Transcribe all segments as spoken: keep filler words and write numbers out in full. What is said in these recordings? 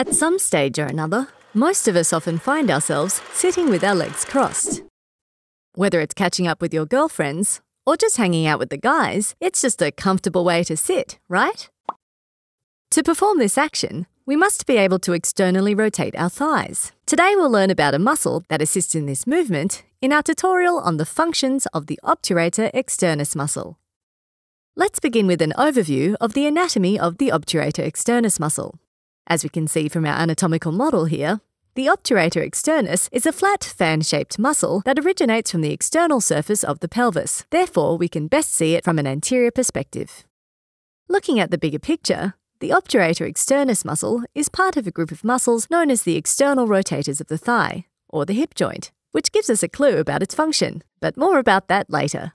At some stage or another, most of us often find ourselves sitting with our legs crossed. Whether it's catching up with your girlfriends or just hanging out with the guys, it's just a comfortable way to sit, right? To perform this action, we must be able to externally rotate our thighs. Today we'll learn about a muscle that assists in this movement in our tutorial on the functions of the obturator externus muscle. Let's begin with an overview of the anatomy of the obturator externus muscle. As we can see from our anatomical model here, the obturator externus is a flat, fan-shaped muscle that originates from the external surface of the pelvis. Therefore, we can best see it from an anterior perspective. Looking at the bigger picture, the obturator externus muscle is part of a group of muscles known as the external rotators of the thigh, or the hip joint, which gives us a clue about its function, but more about that later.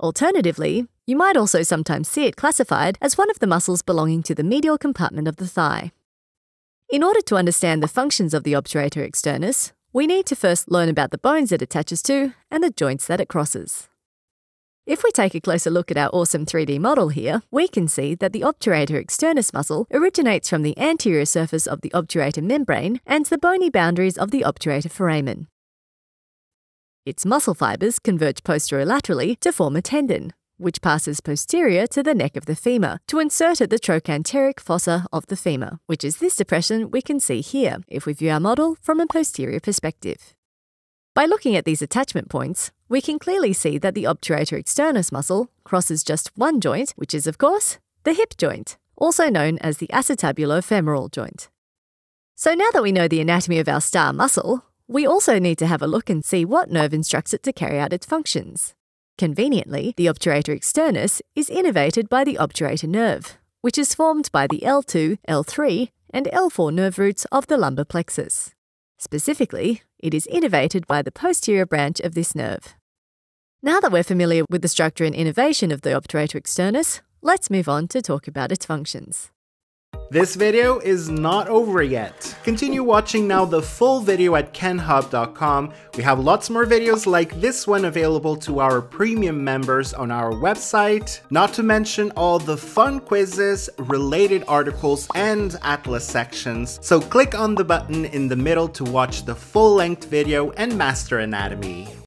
Alternatively, you might also sometimes see it classified as one of the muscles belonging to the medial compartment of the thigh. In order to understand the functions of the obturator externus, we need to first learn about the bones it attaches to and the joints that it crosses. If we take a closer look at our awesome three D model here, we can see that the obturator externus muscle originates from the anterior surface of the obturator membrane and the bony boundaries of the obturator foramen. Its muscle fibres converge posterolaterally to form a tendon, which passes posterior to the neck of the femur to insert at the trochanteric fossa of the femur, which is this depression we can see here if we view our model from a posterior perspective. By looking at these attachment points, we can clearly see that the obturator externus muscle crosses just one joint, which is, of course, the hip joint, also known as the acetabulo-femoral joint. So now that we know the anatomy of our star muscle, we also need to have a look and see what nerve instructs it to carry out its functions. Conveniently, the obturator externus is innervated by the obturator nerve, which is formed by the L two, L three, and L four nerve roots of the lumbar plexus. Specifically, it is innervated by the posterior branch of this nerve. Now that we're familiar with the structure and innervation of the obturator externus, let's move on to talk about its functions. This video is not over yet. Continue watching now the full video at kenhub dot com. We have lots more videos like this one available to our premium members on our website, not to mention all the fun quizzes, related articles, and atlas sections. So click on the button in the middle to watch the full-length video and master anatomy.